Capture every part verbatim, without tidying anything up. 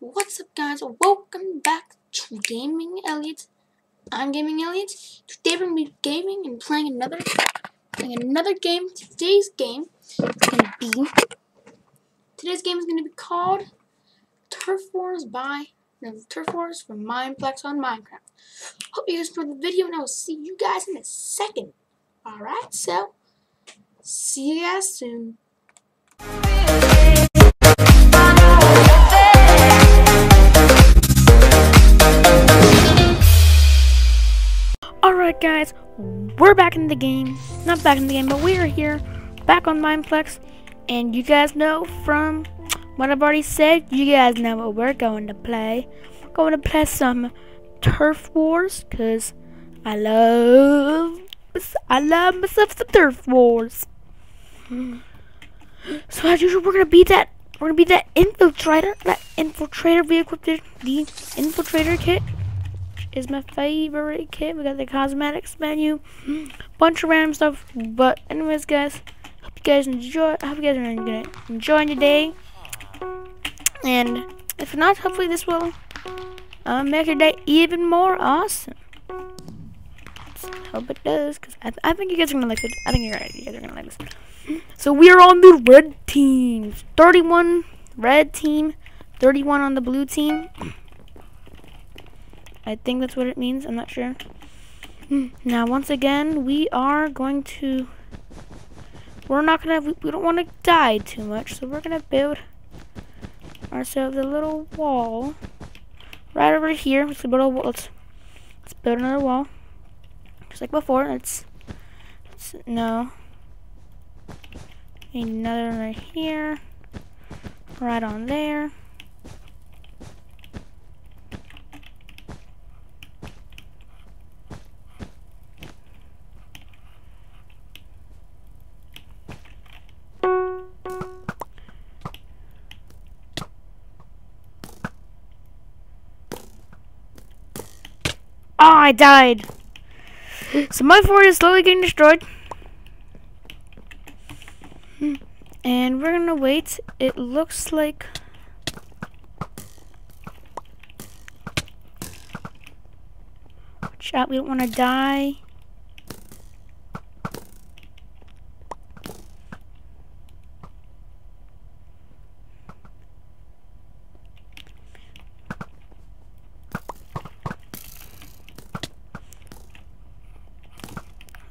What's up, guys? Welcome back to GamingElliot. I'm GamingElliot. Today we're gonna be gaming and playing another playing another game. Today's game is gonna be today's game is gonna be called Turf Wars by no, Turf Wars from Mineplex on Minecraft. Hope you guys enjoyed the video, and I will see you guys in a second. All right, so see you guys soon. Alright guys, we're back in the game. Not back in the game, but we are here, back on Mineplex. And you guys know from what I've already said, you guys know what we're going to play. We're going to play some Turf Wars, because I love, I love myself some Turf Wars. So as usual, we're going to be that, we're going to be that infiltrator, that infiltrator we equipped the infiltrator kit. Is my favorite kit. We got the cosmetics menu, bunch of random stuff. But anyways, guys, hope you guys enjoy. I hope you guys are gonna enjoy your day. And if not, hopefully this will uh, make your day even more awesome. Let's hope it does, cause I, th I think you guys are gonna like it. I think you're right. You guys are gonna like this. So we are on the red team. thirty-one red team, thirty-one on the blue team. I think that's what it means. I'm not sure. Now, once again, we are going to... We're not going to... We don't want to die too much, so we're going to build ourselves a little wall. Right over here. Let's build, a wall. Let's, let's build another wall. Just like before. Let's... let's no. Another one right here. Right on there. Oh, I died. So my fort is slowly getting destroyed. And we're gonna wait. It looks like... Watch out, we don't wanna die.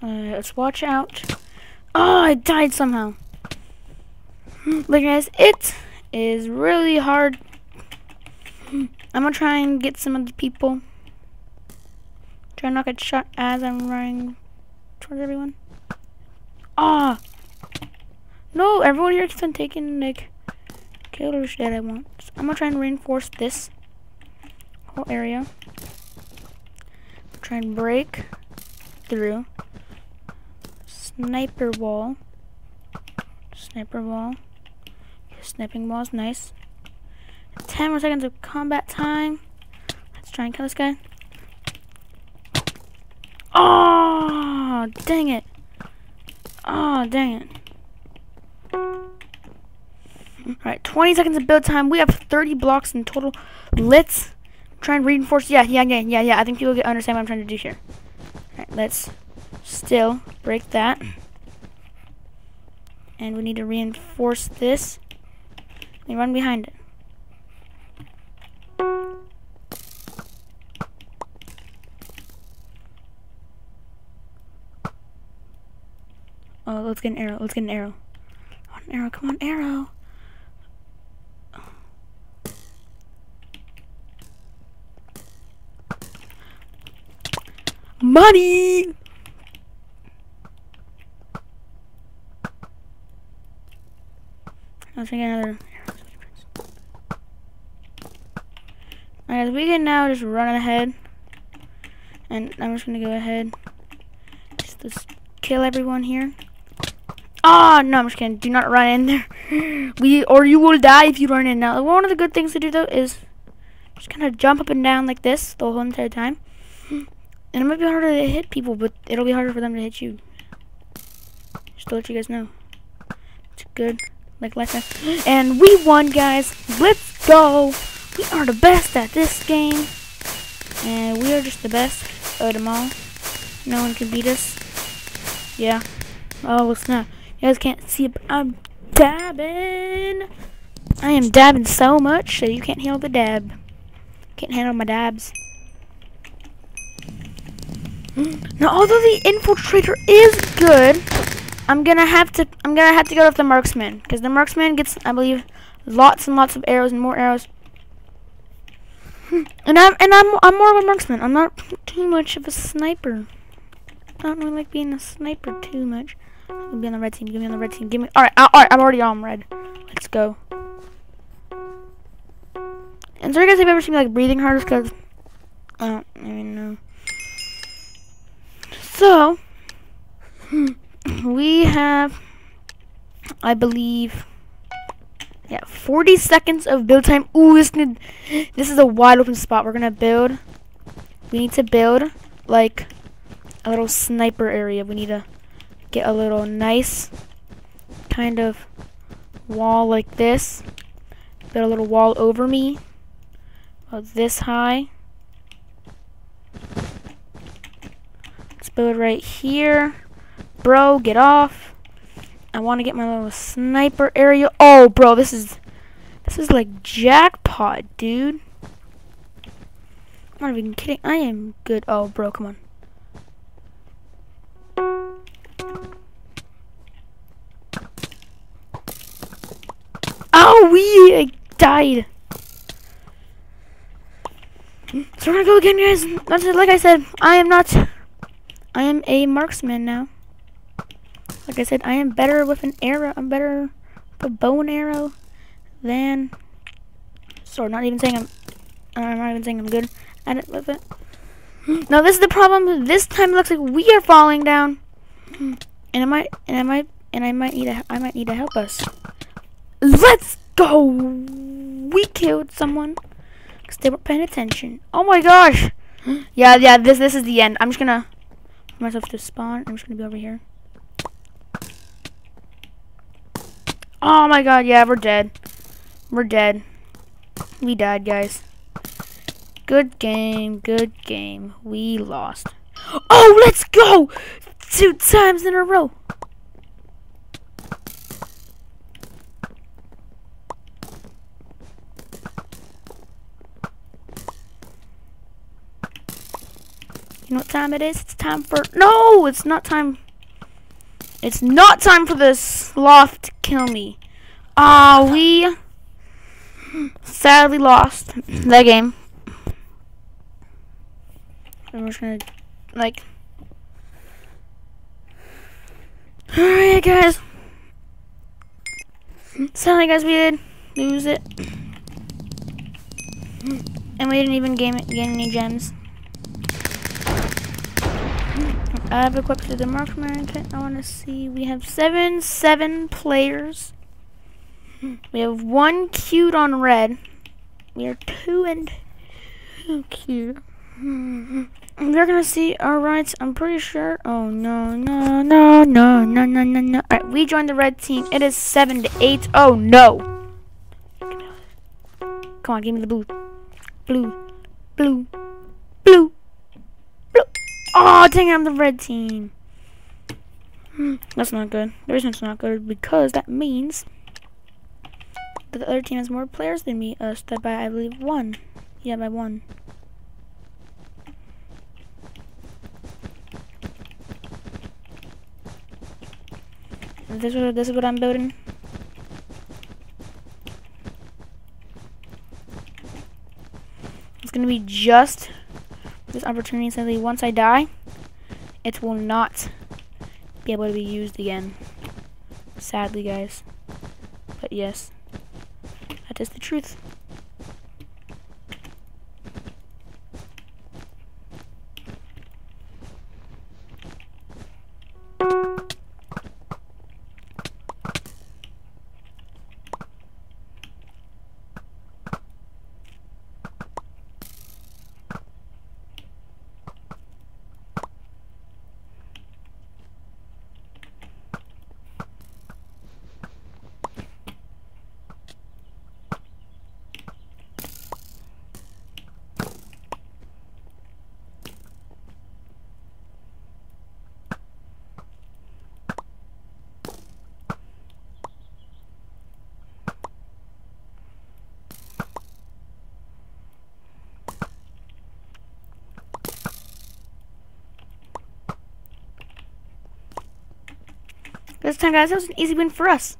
Uh, let's watch out. Oh, I died somehow. Look, guys, it is really hard. I'm gonna try and get some of the people. Try not to get shot as I'm running towards everyone. Ah, oh, no! Everyone here keeps on taking like killers that I want. So I'm gonna try and reinforce this whole area. Try and break through. Sniper wall. Sniper wall. Sniping wall is nice. ten more seconds of combat time. Let's try and kill this guy. Oh, dang it. Oh, dang it. Alright, twenty seconds of build time. We have thirty blocks in total. Let's try and reinforce. Yeah, yeah, yeah, yeah, yeah. I think people can understand what I'm trying to do here. Alright, let's... still break that, and we need to reinforce this and run behind it. Oh, let's get an arrow, let's get an arrow. Come on, arrow, come on, arrow. Money! Let's get another arrow. Alright, we can now just run ahead. And I'm just gonna go ahead. Just, just kill everyone here. Oh, no, I'm just kidding. Do not run in there. we Or you will die if you run in. Now, one of the good things to do, though, is just kind of jump up and down like this the whole entire time. And it might be harder to hit people, but it'll be harder for them to hit you. Just to let you guys know. It's good. Like last time. And we won, guys. Let's go. We are the best at this game. And we are just the best of them all. No one can beat us. Yeah. Oh, it's not. You guys can't see it, but I'm dabbing. I am dabbing so much, so you can't handle the dab. Can't handle my dabs. Now, although the infiltrator is good, I'm gonna have to I'm gonna have to go with the marksman, because the marksman gets, I believe, lots and lots of arrows and more arrows. And I'm and I'm I'm more of a marksman. I'm not too much of a sniper. I don't really like being a sniper too much. Give me on the red team. Give me on the red team. Give me. All right. All right. I'm already on red. Let's go. And sorry guys, if you've ever seen me like breathing hard, because I don't even know. So, we have, I believe, yeah, forty seconds of build time. Ooh, this, need, this is a wide open spot. We're going to build. We need to build, like, a little sniper area. We need to get a little nice kind of wall like this. Build a little wall over me. About this high. Build right here, bro. Get off. I want to get my little sniper area. Oh, bro, this is this is like jackpot, dude. I'm not even kidding. I am good. Oh, bro, come on. Oh, we I died. So we're gonna go again, guys. Like I said, I am not. I am a marksman now. Like I said, I am better with an arrow. I'm better with a bow and arrow than sword. Not even saying I'm. I'm not even saying I'm good at it with it. Now this is the problem. This time it looks like we are falling down, and I might, and I might, and I might need a. I might need to help us. Let's go. We killed someone because they weren't paying attention. Oh my gosh. Yeah, yeah. This, this is the end. I'm just gonna. Myself to spawn. I'm just gonna be over here. Oh my god, yeah, we're dead. We're dead. We died, guys. Good game, good game. We lost. Oh, let's go! Two times in a row. You know what time it is? It's time for... No! It's not time... It's not time for the sloth to kill me. Ah, uh, we... sadly lost that game. I'm just gonna... Like... Alright, guys. Sadly, guys, we did lose it. And we didn't even gain, gain any gems. I have equipped the marksman. I want to see. We have seven, seven players. We have one queued on red. We are two and two queued. We're gonna see. All right, I'm pretty sure. Oh no, no, no, no, no, no, no, no. All right, we joined the red team. It is seven to eight. Oh no! Come on, give me the blue, blue, blue, blue. Oh, dang it, I'm the red team. That's not good. The reason it's not good is because that means that the other team has more players than me. Us, that by, I believe, one. Yeah, by one. This is, this is what I'm building. It's going to be just... this opportunity, sadly, once I die, it will not be able to be used again. Sadly, guys. But yes, that is the truth. This time, guys, that was an easy win for us.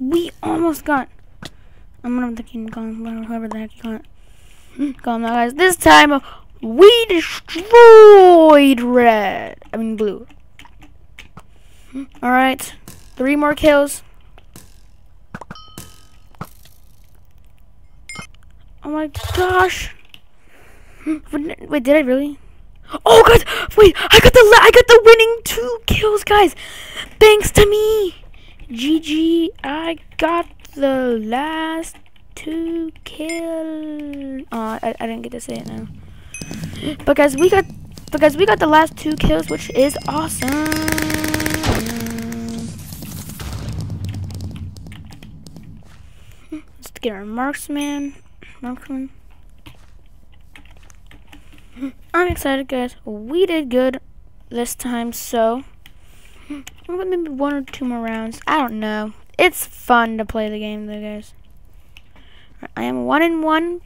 We almost got. I'm not thinking, whoever the heck you call it. Call him now, guys. This time, we destroyed red. I mean, blue. Alright. Three more kills. Oh my gosh. Wait, did I really? Oh, guys. Wait, I got the I got the winning two kills, guys. Thanks to me. G G. I got the last two kills. Oh, I, I didn't get to say it now. But guys, we got but guys, we got the last two kills, which is awesome. Let's get our marksman. Marksman. I'm excited, guys. We did good this time, so maybe one or two more rounds. I don't know. It's fun to play the game, though, guys. I am one and one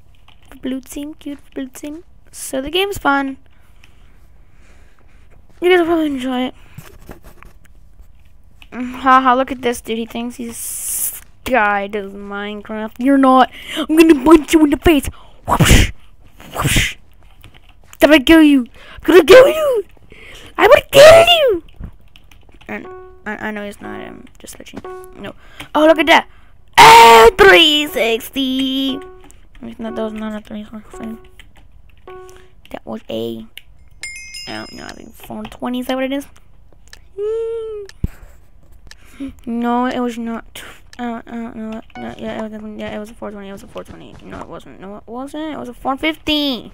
for blue team, cute for blue team. So the game's fun. You guys will probably enjoy it. Haha! Look at this dude. He thinks he's. Guy does Minecraft. You're not. I'm gonna punch you in the face. Whoosh, whoosh. Did I kill you? I'm gonna kill you. I would kill you. And I, I know he's not. I'm just glitching. No. Oh, look at that. Ah, three sixty. That was not a three sixty. That was a. I don't know. I think four twenty. Is that what it is? No, it was not. Uh, uh, no, no, yeah, it was, yeah, it was a four twenty, it was a four twenty. No, it wasn't, no, it wasn't, it was a four fifty.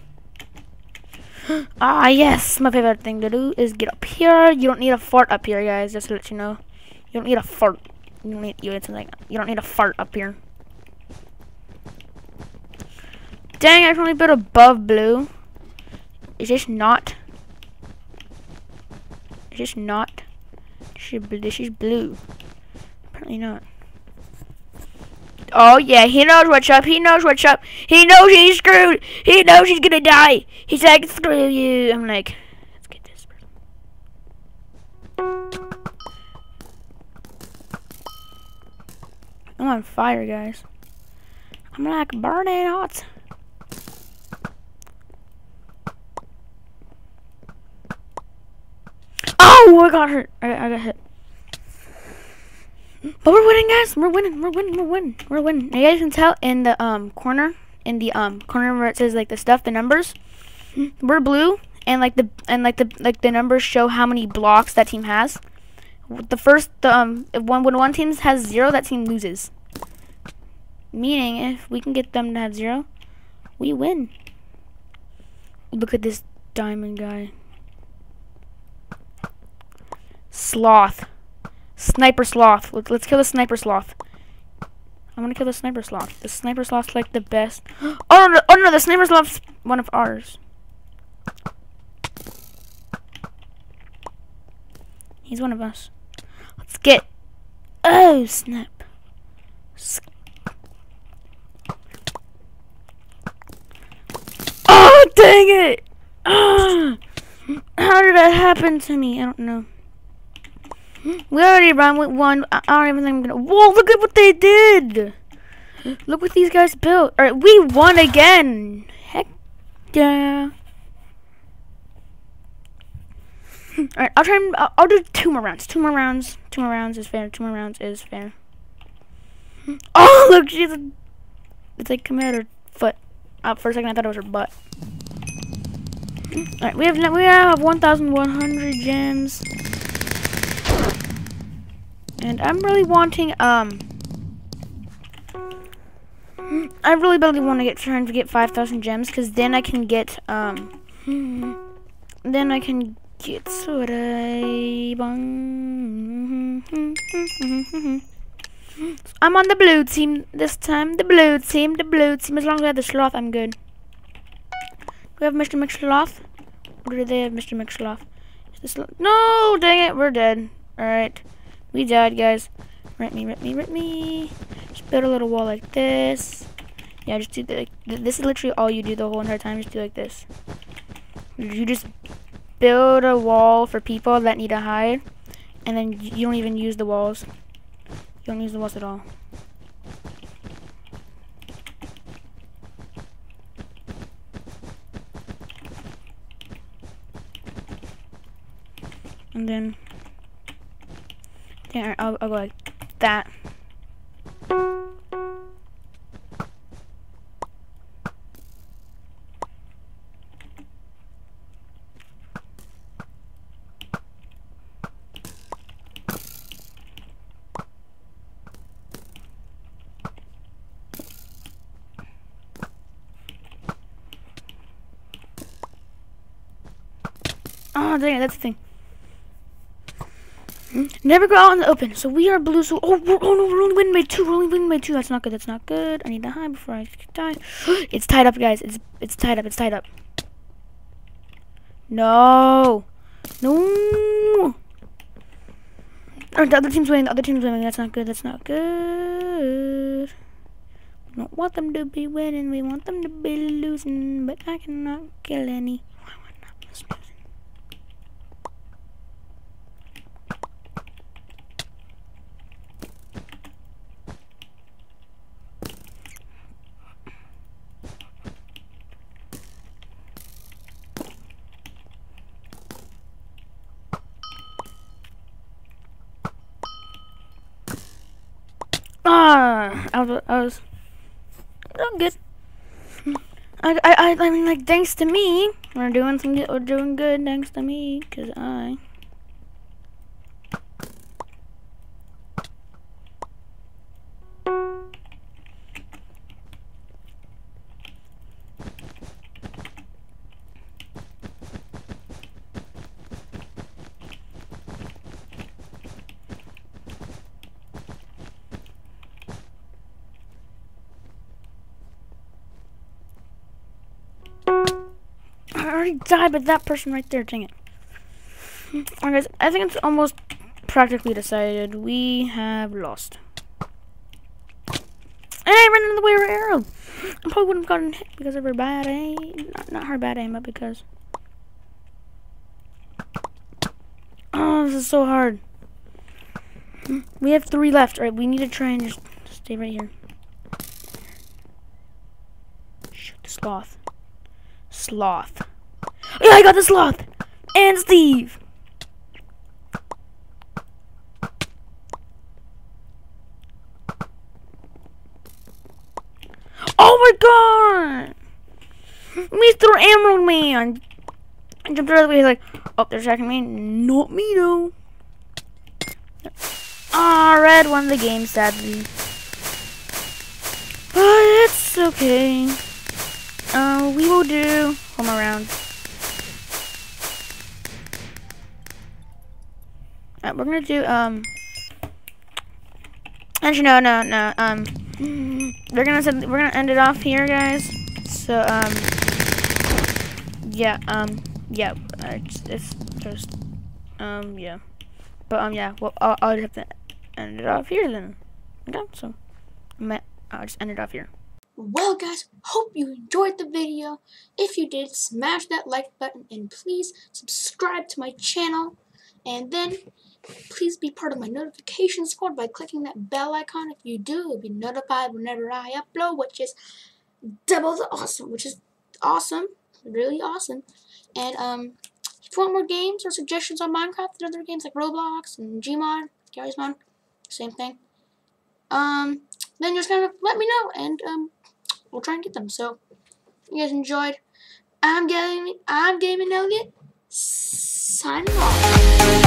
Ah, yes, my favorite thing to do is get up here. You don't need a fart up here, guys, just to let you know. You don't need a fart. You don't need, you, it's like, you don't need a fart up here. Dang, I accidentally built above blue. Is this not? Is this not? This is blue. Apparently not. Oh yeah, he knows what's up, he knows what's up, he knows he's screwed, he knows he's gonna die, he's like, screw you. I'm like, let's get this person. I'm on fire, guys. I'm like burning hot. Oh, I got hurt, I, I got hit. But we're winning, guys. We're winning. We're winning. We're winning. We're winning. Now you guys can tell in the um corner, in the um corner where it says like the stuff, the numbers. We're blue, and like the and like the like the numbers show how many blocks that team has. The first the, um if one when one team has zero, that team loses. Meaning, if we can get them to have zero, we win. Look at this diamond guy. Sloth. Sniper sloth. Let's, let's kill the sniper sloth. I'm gonna kill the sniper sloth. The sniper sloth's like the best. Oh no! Oh no! The sniper sloth's one of ours. He's one of us. Let's get. Oh snap! Oh dang it! Oh, how did that happen to me? I don't know. We already ran with one. I don't even think I'm gonna. Whoa, look at what they did. Look what these guys built. Alright, we won again. Heck yeah. Alright, I'll try and. I'll, I'll do two more rounds. Two more rounds. Two more rounds is fair. Two more rounds is fair. Oh, look. She's a, it's like coming out her foot. Uh, for a second, I thought it was her butt. Alright, we have, we have one thousand one hundred gems. And I'm really wanting, um, I really badly want to get, trying to get five thousand gems, because then I can get, um, then I can get, what I, I'm on the blue team this time, the blue team, the blue team, as long as I have the sloth, I'm good. Do we have Mister McSloth? Or do they have Mister McSloth? Is this, no, dang it, we're dead. Alright. We died, guys. Rip me, rip me, rip me. Just build a little wall like this. Yeah, just do the, like, th this is literally all you do the whole entire time. Just do like this. You just build a wall for people that need to hide, and then you don't even use the walls. You don't use the walls at all. And then, yeah, I'll, I'll go like that. Oh, dang it, that's the thing. Never go out in the open. So we are blue. So oh, we're, oh no, we're only winning by two. We're only winning by two. That's not good. That's not good. I need to hide before I die. It's tied up, guys. It's it's tied up. It's tied up. No, no. Or the other team's winning. The other team's winning. That's not good. That's not good. We don't want them to be winning. We want them to be losing. But I cannot kill any. Why would not miss me? Ah, I was, I was, I'm good. I, I, I mean, like, thanks to me, we're doing some, we're doing good, thanks to me, cause I. Died by that person right there, dang it. Alright guys, I think it's almost practically decided. We have lost. And I ran into the way of an arrow. I probably wouldn't have gotten hit because of her bad aim. Not, not her bad aim, but because... Oh, this is so hard. We have three left. Alright, we need to try and just stay right here. Shoot the sloth. Sloth. Yeah, I got the sloth and Steve. Oh my god, Mister Emerald Man! I jumped right away. He's like, oh, they're attacking me. Not me though. Ah, Red won the game sadly, but it's okay. Uh, we will do home around. We're gonna do um. Actually, no, no, no. Um, we're gonna we're gonna end it off here, guys. So um, yeah, um, yeah. It's, it's just um, yeah. But um, yeah. Well, I'll, I'll just have to end it off here then. Okay, so I'll just end it off here. Well, guys, hope you enjoyed the video. If you did, smash that like button and please subscribe to my channel. And then, please be part of my notification squad by clicking that bell icon. If you do, you'll be notified whenever I upload, which is double the awesome, which is awesome, really awesome. And um, if you want more games or suggestions on Minecraft and other games like Roblox and Gmod, Gary's Mod, same thing, um, then just kind of let me know, and um, we'll try and get them. So, you guys enjoyed. I'm gaming. I'm GamingElliot. Signing off.